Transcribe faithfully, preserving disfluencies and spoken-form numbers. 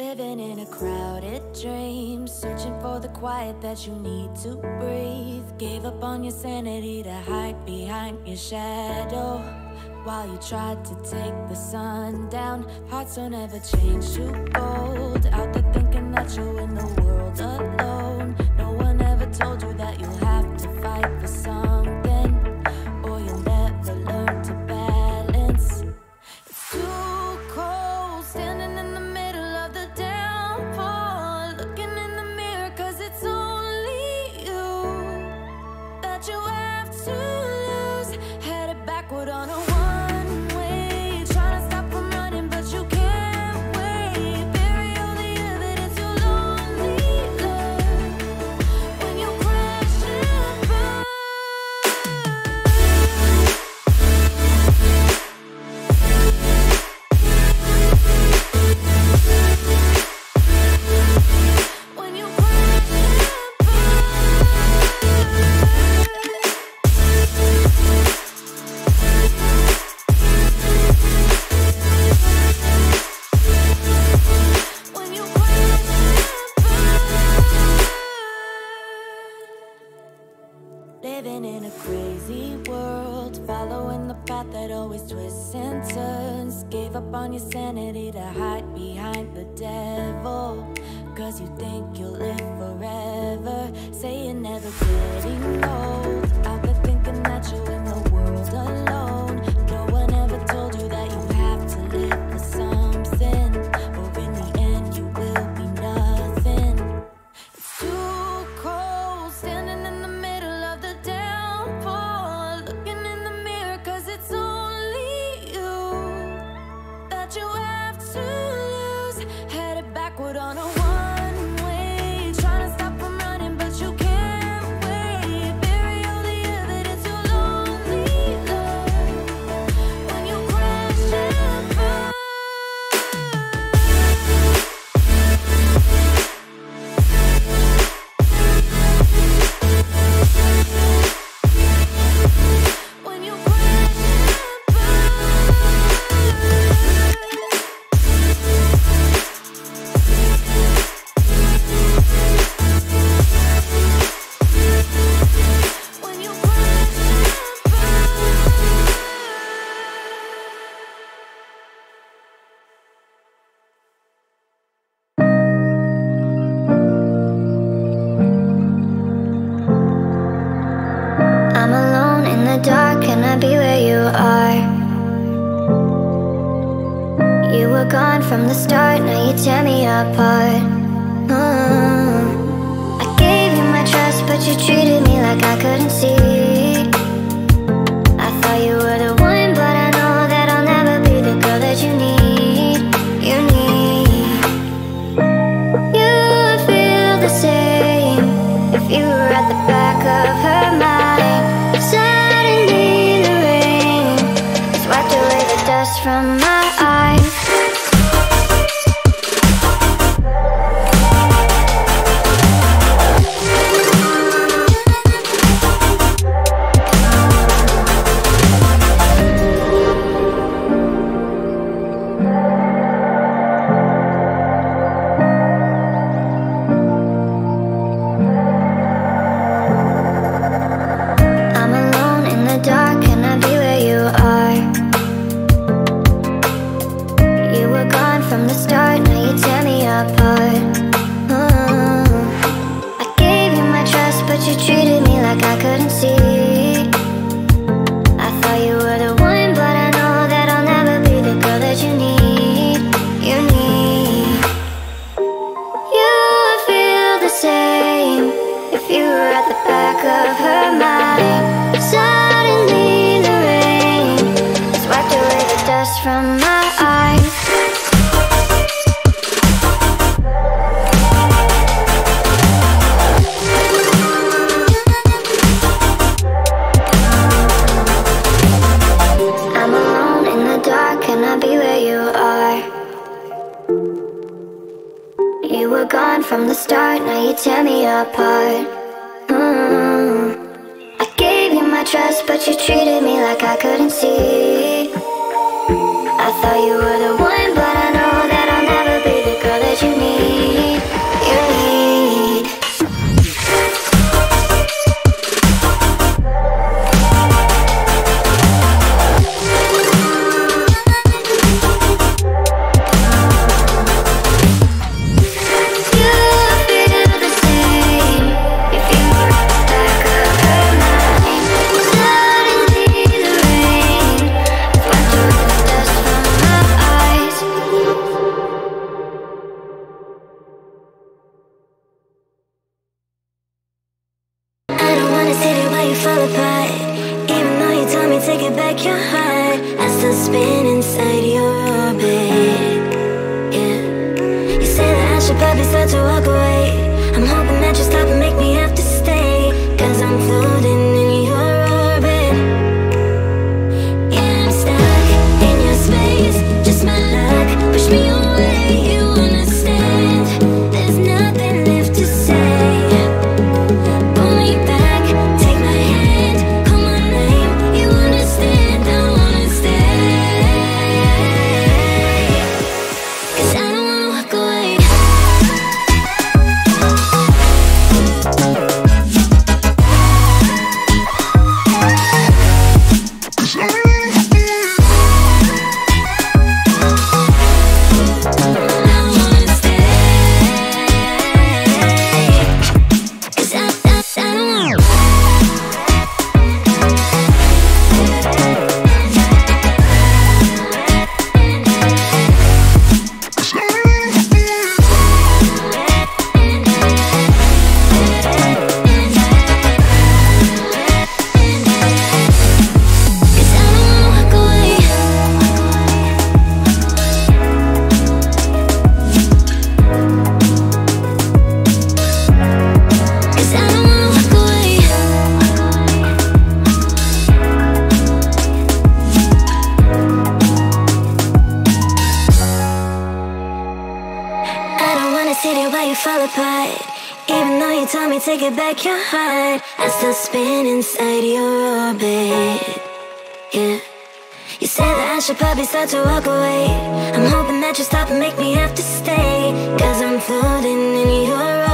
Living in a crowded dream, searching for the quiet that you need to breathe. Gave up on your sanity to hide behind your shadow, while you tried to take the sun down. Hearts don't ever change, too bold. Out there thinking that you're in the world alone. No one ever told you that you'll have to fight for something, or you'll never learn to balance. It's too cold, standing in the middle of the downpour, looking in the mirror, cause it's only you that you have to. Living in a crazy world, following the path that always twists and turns. Gave up on your sanity to hide behind the devil, cause you think you'll live forever. Say you're never getting old. I've been thinking that you're in the world alone. No one ever told you that you have to live for something, or in the end you will be nothing. It's too cold, standing in the on a one-way, trying to stop from running, but you can't wait. Bury all the evidence, you'll only learn when you crash and burn. From the start, now you tear me apart. Mm-hmm. I gave you my trust, but you treated me like I couldn't see. I thought you were the one, but I know that I'll never be the girl that you need. You need. You would feel the same if you were at the back of her mind. Suddenly the rain has wiped away the dust from my eyes. I thought you were the one, but I know that I'll never be the girl. girl that you need, you need. You feel the same. If you were stuck up at night, out in the rain, wiped away the dust from my eyes. Fall apart, even though you told me to take back your heart, I still spin inside your orbit. Yeah, you say that I should probably start to walk away. I'm hoping that you stop and make me have to stay, 'cause I'm floating in your orbit. Yeah, I'm stuck in your space, just my luck, push me away. You understand, there's nothing left to say. Fall apart, even though you told me to take back your heart, I still spin inside your orbit. Yeah, you say that I should probably start to walk away. I'm hoping that you stop and make me have to stay, 'cause I'm floating in your orbit.